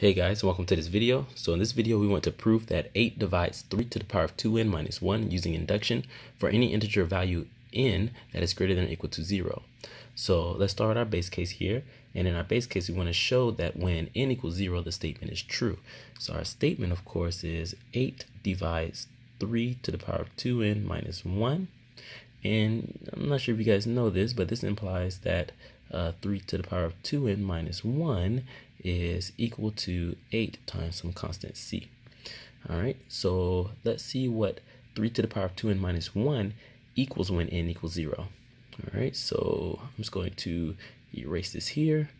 Hey guys, welcome to this video. So in this video, we want to prove that 8 divides 3 to the power of 2n minus 1 using induction for any integer value n that is greater than or equal to 0. So let's start with our base case here. And in our base case, we want to show that when n equals 0, the statement is true. So our statement, of course, is 8 divides 3 to the power of 2n minus 1. And I'm not sure if you guys know this, but this implies that 3 to the power of 2n minus 1 is equal to 8 times some constant c. All right, so let's see what 3 to the power of 2n minus 1 equals when n equals 0. All right, so I'm just going to erase this here.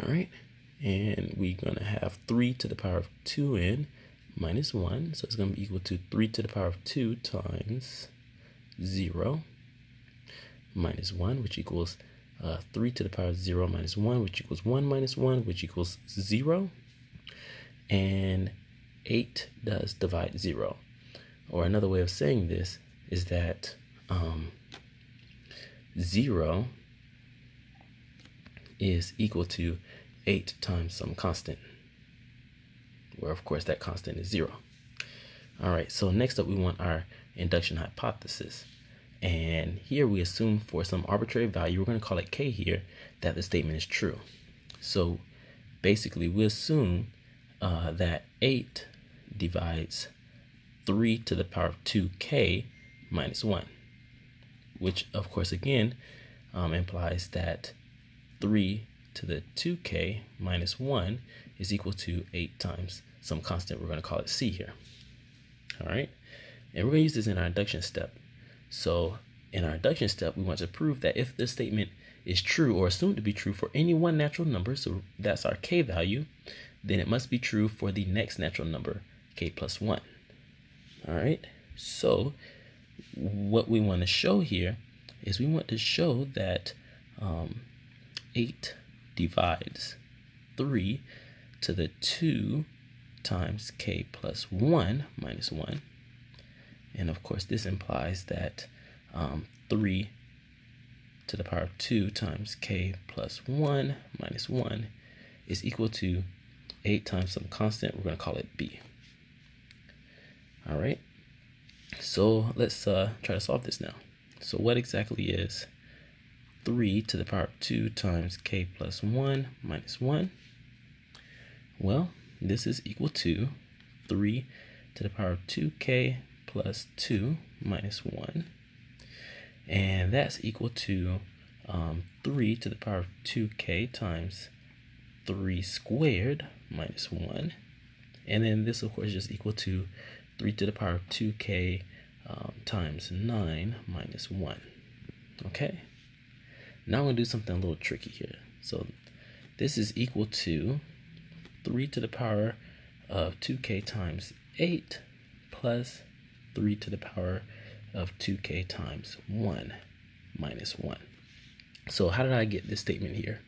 All right, and we're going to have 3 to the power of 2n minus 1. So it's going to be equal to 3 to the power of 2 times 0 minus 1, which equals 3 to the power of 0 minus 1, which equals 1 minus 1, which equals 0. And 8 does divide 0. Or another way of saying this is that 0 is equal to 8 times some constant, where, of course, that constant is 0. All right, so next up, we want our induction hypothesis. And here we assume for some arbitrary value, we're going to call it k here, that the statement is true. So basically, we assume that 8 divides 3 to the power of 2k minus 1, which, of course, again, implies that 3 to the 2k minus 1 is equal to 8 times some constant. We're going to call it c here. All right, and we're going to use this in our induction step. So in our induction step, we want to prove that if this statement is true or assumed to be true for any one natural number, so that's our k value, then it must be true for the next natural number, k plus 1. All right, so what we want to show here is we want to show that 8 divides 3 to the 2 times k plus 1 minus 1. And of course, this implies that 3 to the power of 2 times k plus 1 minus 1 is equal to 8 times some constant. We're going to call it b. All right, so let's try to solve this now. So what exactly is 3 to the power of 2 times k plus 1 minus 1? Well, this is equal to 3 to the power of 2k plus 2 minus 1, and that's equal to 3 to the power of 2k times 3 squared minus 1, and then this, of course, is just equal to 3 to the power of 2k times 9 minus 1. Okay, now I'm going to do something a little tricky here. So this is equal to 3 to the power of 2k times 8 plus 3 to the power of 2k times 1 minus 1. So how did I get this statement here?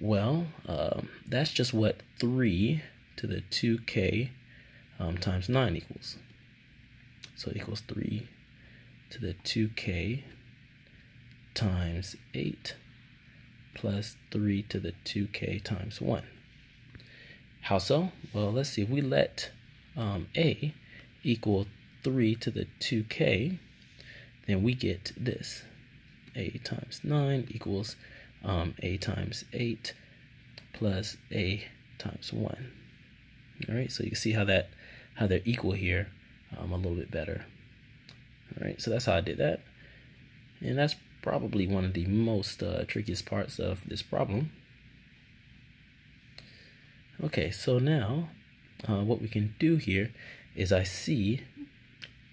Well, that's just what 3 to the 2k times 9 equals. So it equals 3 to the 2k times 8 plus 3 to the 2k times 1. How so? Well, let's see. If we let a equal 3 to the 2k, then we get this. a times 9 equals a times 8 plus a times 1. All right, so you can see how they're equal here a little bit better. All right, so that's how I did that. And that's probably one of the most trickiest parts of this problem. Okay, so now what we can do here is I see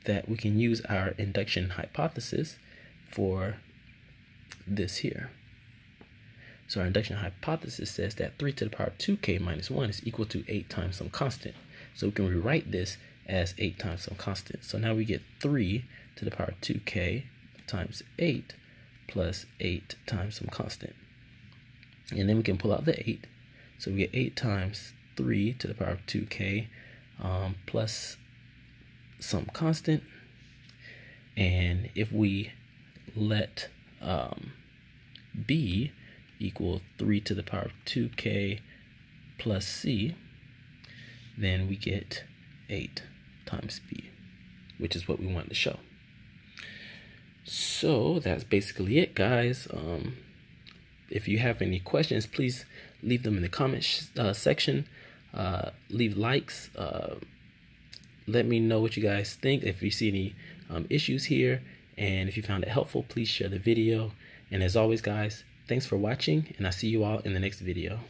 that we can use our induction hypothesis for this here. So our induction hypothesis says that 3 to the power of 2k minus 1 is equal to 8 times some constant. So we can rewrite this as 8 times some constant. So now we get 3 to the power of 2k times 8 plus 8 times some constant. And then we can pull out the 8. So we get 8 times 3 to the power of 2k plus some constant. And if we let b equal 3 to the power of 2k plus c, then we get 8 times b, which is what we wanted to show. So that's basically it, guys. If you have any questions, please leave them in the comment section. Leave likes. Let me know what you guys think. If you see any issues here, and if you found it helpful, please share the video. And as always, guys, thanks for watching, and I'll see you all in the next video.